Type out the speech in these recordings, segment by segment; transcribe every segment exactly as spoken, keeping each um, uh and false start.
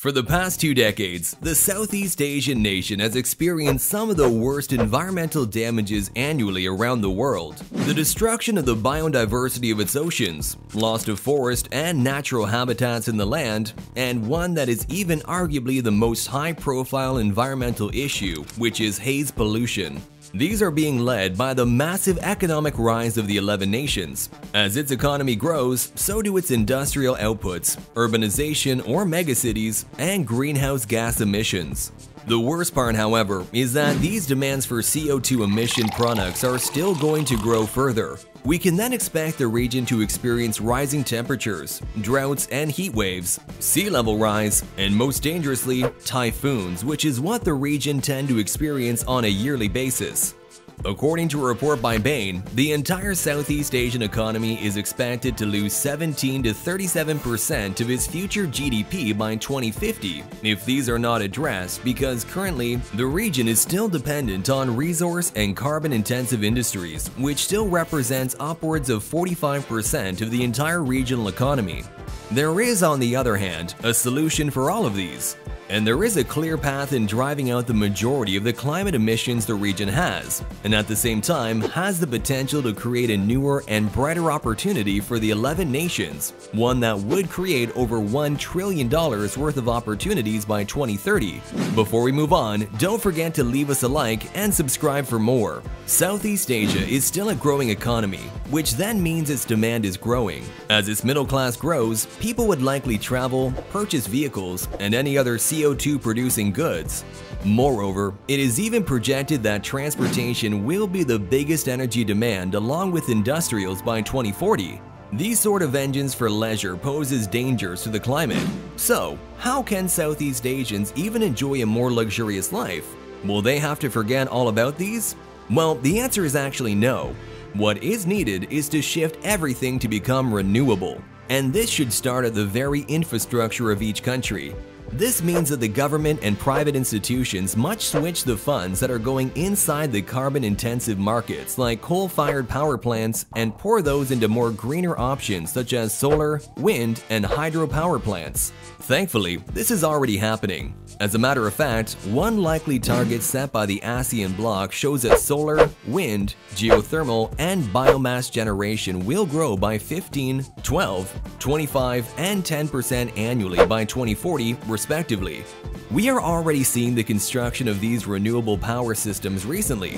For the past two decades, the Southeast Asian nation has experienced some of the worst environmental damages annually around the world. The destruction of the biodiversity of its oceans, loss of forest and natural habitats in the land, and one that is even arguably the most high-profile environmental issue, which is haze pollution. These are being led by the massive economic rise of the eleven nations. As its economy grows, so do its industrial outputs, urbanization or megacities, and greenhouse gas emissions. The worst part, however, is that these demands for C O two emission products are still going to grow further. We can then expect the region to experience rising temperatures, droughts and heat waves, sea level rise, and most dangerously, typhoons, which is what the region tend to experience on a yearly basis. According to a report by Bain, the entire Southeast Asian economy is expected to lose seventeen to thirty-seven percent of its future G D P by twenty fifty if these are not addressed, because currently the region is still dependent on resource and carbon-intensive industries, which still represents upwards of forty-five percent of the entire regional economy. There is, on the other hand, a solution for all of these, and there is a clear path in driving out the majority of the climate emissions the region has, and at the same time has the potential to create a newer and brighter opportunity for the eleven nations, one that would create over one trillion dollars worth of opportunities by twenty thirty. Before we move on, don't forget to leave us a like and subscribe for more. Southeast Asia is still a growing economy, which then means its demand is growing. As its middle class grows, people would likely travel, purchase vehicles, and any other C O two-producing goods. Moreover, it is even projected that transportation will be the biggest energy demand along with industrials by twenty forty. These sort of engines for leisure poses dangers to the climate. So, how can Southeast Asians even enjoy a more luxurious life? Will they have to forget all about these? Well, the answer is actually no. What is needed is to shift everything to become renewable. And this should start at the very infrastructure of each country. This means that the government and private institutions must switch the funds that are going inside the carbon-intensive markets like coal-fired power plants and pour those into more greener options such as solar, wind, and hydropower plants. Thankfully, this is already happening. As a matter of fact, one likely target set by the ASEAN bloc shows that solar, wind, geothermal, and biomass generation will grow by fifteen, twelve, twenty-five, and ten percent annually by twenty forty, respectively. We are already seeing the construction of these renewable power systems recently.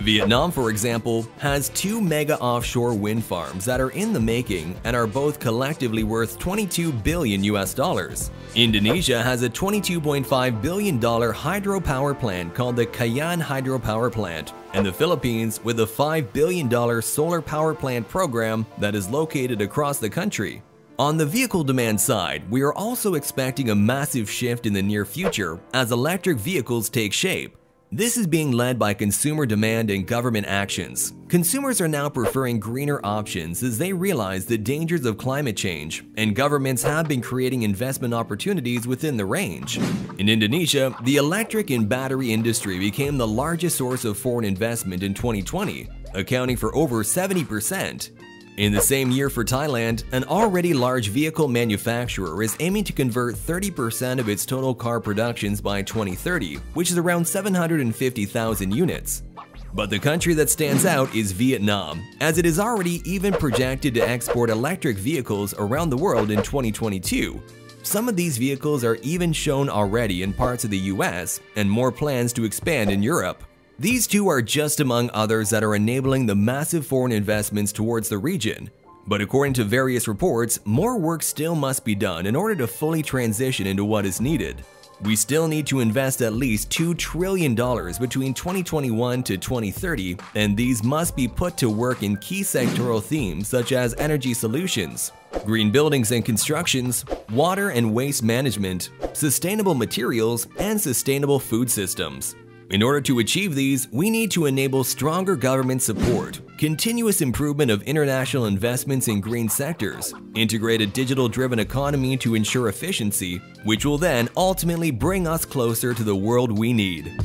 Vietnam, for example, has two mega offshore wind farms that are in the making and are both collectively worth twenty-two billion U S dollars. Indonesia has a twenty-two point five billion dollar hydropower plant called the Kayan hydropower plant, and the Philippines with a five billion dollar solar power plant program that is located across the country. On the vehicle demand side, we are also expecting a massive shift in the near future as electric vehicles take shape. This is being led by consumer demand and government actions. Consumers are now preferring greener options as they realize the dangers of climate change, and governments have been creating investment opportunities within the range. In Indonesia, the electric and battery industry became the largest source of foreign investment in twenty twenty, accounting for over seventy percent. In the same year for Thailand, an already large vehicle manufacturer is aiming to convert thirty percent of its total car productions by twenty thirty, which is around seven hundred fifty thousand units. But the country that stands out is Vietnam, as it is already even projected to export electric vehicles around the world in twenty twenty-two. Some of these vehicles are even shown already in parts of the U S, and more plans to expand in Europe. These two are just among others that are enabling the massive foreign investments towards the region. But according to various reports, more work still must be done in order to fully transition into what is needed. We still need to invest at least two trillion dollars between twenty twenty-one to twenty thirty, and these must be put to work in key sectoral themes such as energy solutions, green buildings and constructions, water and waste management, sustainable materials, and sustainable food systems. In order to achieve these, we need to enable stronger government support, continuous improvement of international investments in green sectors, integrate a digital-driven economy to ensure efficiency, which will then ultimately bring us closer to the world we need.